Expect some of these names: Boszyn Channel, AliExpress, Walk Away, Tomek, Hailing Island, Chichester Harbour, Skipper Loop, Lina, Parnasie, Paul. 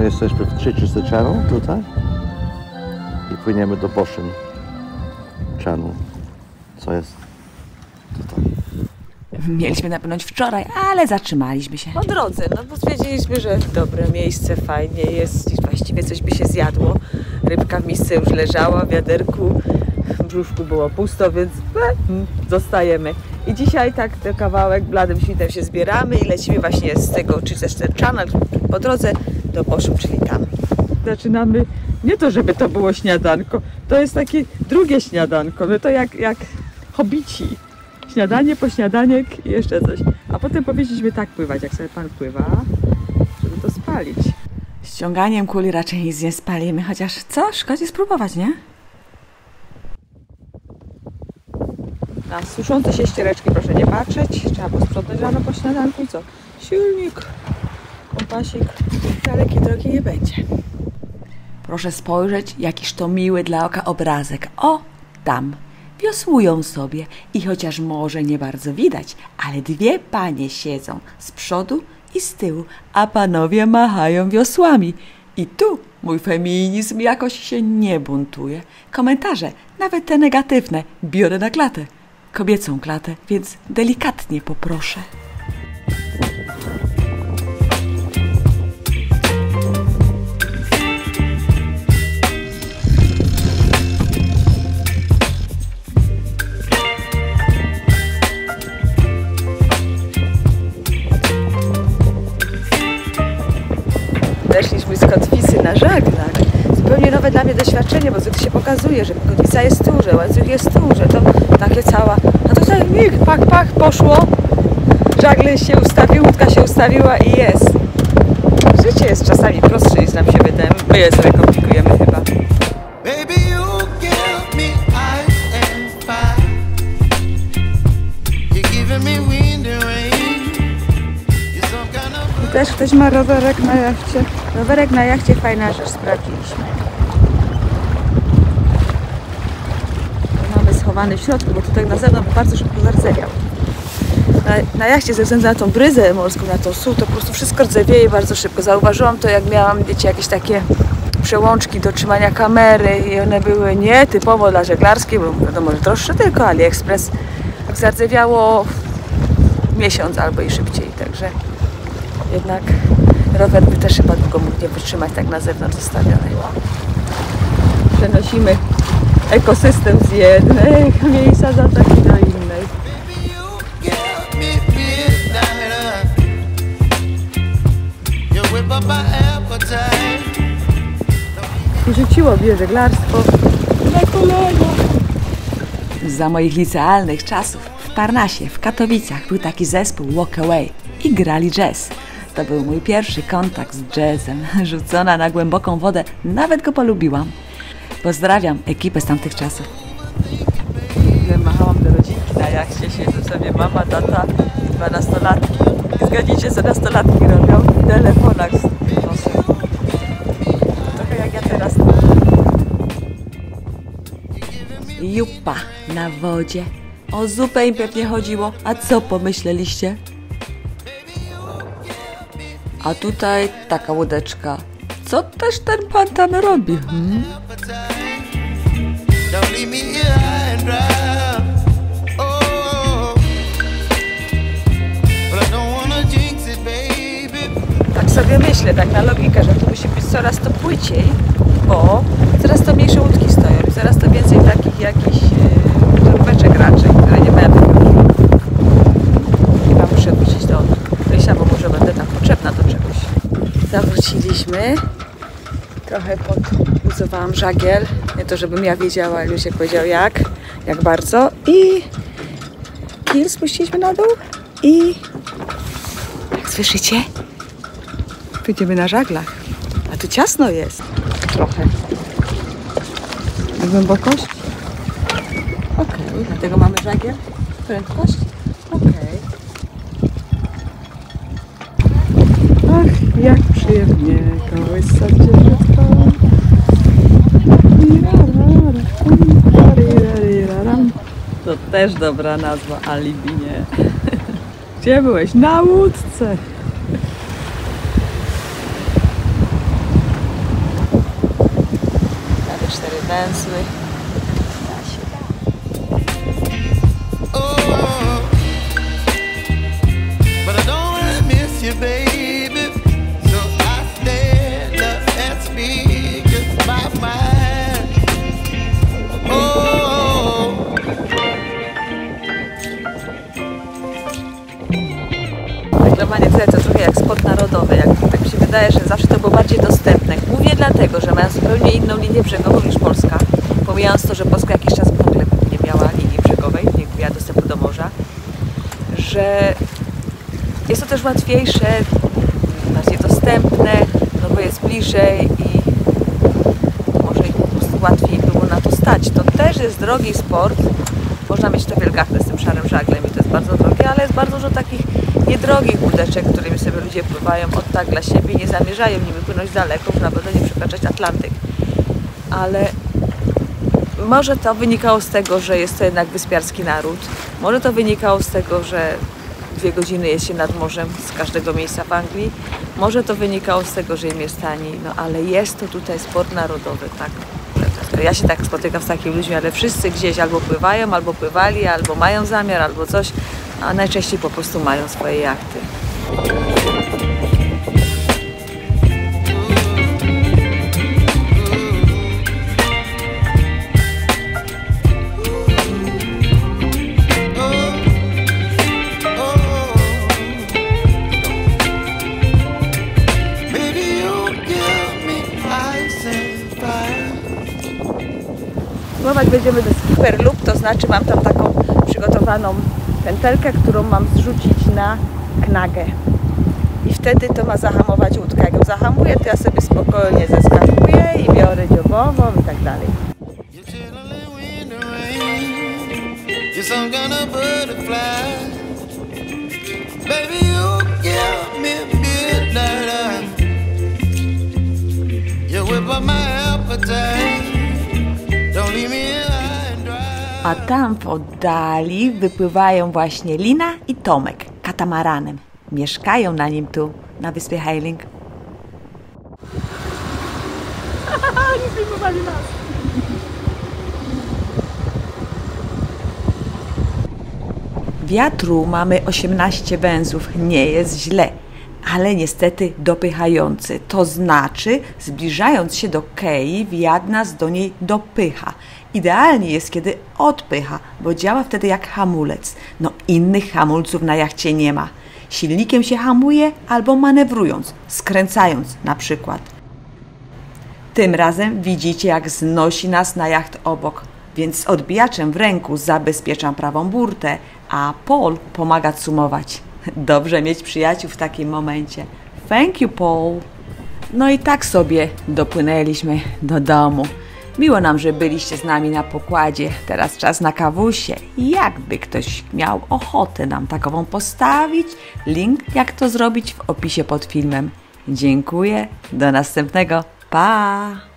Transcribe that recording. my jesteśmy w Chichester Channel tutaj i płyniemy do Boszyn Channel, co jest tutaj. Mieliśmy napłynąć wczoraj, ale zatrzymaliśmy się. Po drodze, no bo stwierdziliśmy, że dobre miejsce, fajnie jest, właściwie coś by się zjadło. Rybka w misce już leżała, w wiaderku, w brzuszku było pusto, więc zostajemy. I dzisiaj tak ten kawałek bladym świtem się zbieramy i lecimy właśnie z tego Chichester Channel po drodze do Boszyn, czyli tam. Zaczynamy, nie to żeby to było śniadanko, to jest takie drugie śniadanko, no to jak hobici. Śniadanie po śniadaniek i jeszcze coś. A potem powiedzieliśmy tak pływać, jak sobie pan pływa, żeby to spalić. Ściąganiem kuli raczej nic nie spalimy, chociaż co? Szkodzi spróbować, nie? Na suszące się ściereczki proszę nie patrzeć. Trzeba posprzątać rano po śniadanku i co? Silnik, kompasik, dalekiej drogi nie będzie. Proszę spojrzeć, jakiż to miły dla oka obrazek. O, tam! Wiosłują sobie i chociaż może nie bardzo widać, ale dwie panie siedzą z przodu i z tyłu, a panowie machają wiosłami. I tu mój feminizm jakoś się nie buntuje. Komentarze, nawet te negatywne, biorę na klatę. Kobiecą klatę, więc delikatnie poproszę. Weszliśmy z kotwicy na żaglach. Zupełnie nowe dla mnie doświadczenie, bo zwykle się pokazuje, że kotwica jest tu, że łańcuch jest tu, że to takie cała... A tutaj nikt, pach, pach, poszło. Żagle się ustawiły, łódka się ustawiła i jest. Życie jest czasami prostsze, niż nam się wydaje. My je sobie komplikujemy chyba. Też ktoś ma rowerek na jachcie. Rowerek na jachcie, fajna rzecz, sprawdziliśmy. Mamy schowany w środku, bo tutaj na zewnątrz bardzo szybko zardzewiał. Na jachcie ze względu na tą bryzę morską, na tą sól, to po prostu wszystko rdzewieje bardzo szybko. Zauważyłam to, jak miałam, wiecie, jakieś takie przełączki do trzymania kamery i one były nietypowo dla żeglarskiej, bo wiadomo, że droższe tylko AliExpress. Tak zardzewiało miesiąc albo i szybciej, także... Jednak rower by też chyba długo mógł nie wytrzymać tak na zewnątrz zostawiony. Przenosimy ekosystem z jednego miejsca do takiego do innej. Rzuciło mnie żeglarstwo na kolego. Za moich licealnych czasów w Parnasie, w Katowicach był taki zespół Walk Away i grali jazz. To był mój pierwszy kontakt z jazzem. Rzucona na głęboką wodę, nawet go polubiłam. Pozdrawiam ekipę z tamtych czasów. Machałam do rodzinki na jachcie, siedzą sobie mama, tata i 12-latki. Zgadzicie, co 12-latki robią w telefonach z nosem. Trochę jak ja teraz. Jupa na wodzie. O zupę im pewnie chodziło, a co pomyśleliście? A tutaj taka łódeczka. Co też ten pan tam robi? Tak sobie myślę, tak na logikę, że to musi być coraz to płyciej, bo coraz to mniejsze łódki stoją, coraz to więcej takich jakichś turbeczek raczej, które nie mają. Chyba muszę wrócić do Rysia, bo może będę tam potrzebna do czegoś. Zawróciliśmy. Trochę podluzowałam żagiel. Nie to, żebym ja wiedziała, ale Rysiek powiedział jak bardzo. I kil spuściliśmy na dół i jak słyszycie? Pójdziemy na żaglach. A tu ciasno jest. Trochę. Głębokość? Okej. Dlatego mamy żagiel. Prędkość? Okej. Ach, jak przyjemnie kołysać dziewczynką. To też dobra nazwa, alibi, nie? Gdzie byłeś? Na łódce! węzły. Da się, da. Węglowanie tyle to trochę jak sport narodowy, jak tak mi się wydaje, że zawsze to było bardziej dostępne. Głównie dlatego, że mają zupełnie inną linię brzegową niż Polska. Pomijając to, że Polska jakiś czas w ogóle nie miała linii brzegowej, nie miała dostępu do morza, że jest to też łatwiejsze, bardziej dostępne, no bo jest bliżej i może ich po prostu łatwiej było na to stać. To też jest drogi sport. Można mieć to wielgachne z tym szarym żaglem i to jest bardzo drogie, ale jest bardzo dużo takich niedrogich łódeczek, którymi sobie ludzie pływają od tak dla siebie, nie zamierzają nimi płynąć daleko, żeby naprawdę nie przekraczać Atlantyk. Ale może to wynikało z tego, że jest to jednak wyspiarski naród, może to wynikało z tego, że 2 godziny jest się nad morzem z każdego miejsca w Anglii, może to wynikało z tego, że im jest taniej, no ale jest to tutaj sport narodowy, tak? Ja się tak spotykam z takimi ludźmi, ale wszyscy gdzieś albo pływają, albo pływali, albo mają zamiar, albo coś, a najczęściej po prostu mają swoje jachty. Będziemy do Skipper Loop, to znaczy mam tam taką przygotowaną pętelkę, którą mam zrzucić na knagę. I wtedy to ma zahamować łódkę. Jak ją zahamuję, to ja sobie spokojnie zeskakuję i biorę dziobową i tak dalej. A tam w oddali wypływają właśnie Lina i Tomek katamaranem. Mieszkają na nim tu, na wyspie Hailing. Nie filmowali nas. Wiatru mamy 18 węzłów, nie jest źle, ale niestety dopychający. To znaczy, zbliżając się do kei, wiatr nas do niej dopycha. Idealnie jest, kiedy odpycha, bo działa wtedy jak hamulec. No innych hamulców na jachcie nie ma. Silnikiem się hamuje albo manewrując, skręcając na przykład. Tym razem widzicie, jak znosi nas na jacht obok, więc z odbijaczem w ręku zabezpieczam prawą burtę, a Paul pomaga cumować. Dobrze mieć przyjaciół w takim momencie. Thank you, Paul. No i tak sobie dopłynęliśmy do domu. Miło nam, że byliście z nami na pokładzie. Teraz czas na kawusie. Jakby ktoś miał ochotę nam takową postawić, link jak to zrobić w opisie pod filmem. Dziękuję. Do następnego. Pa!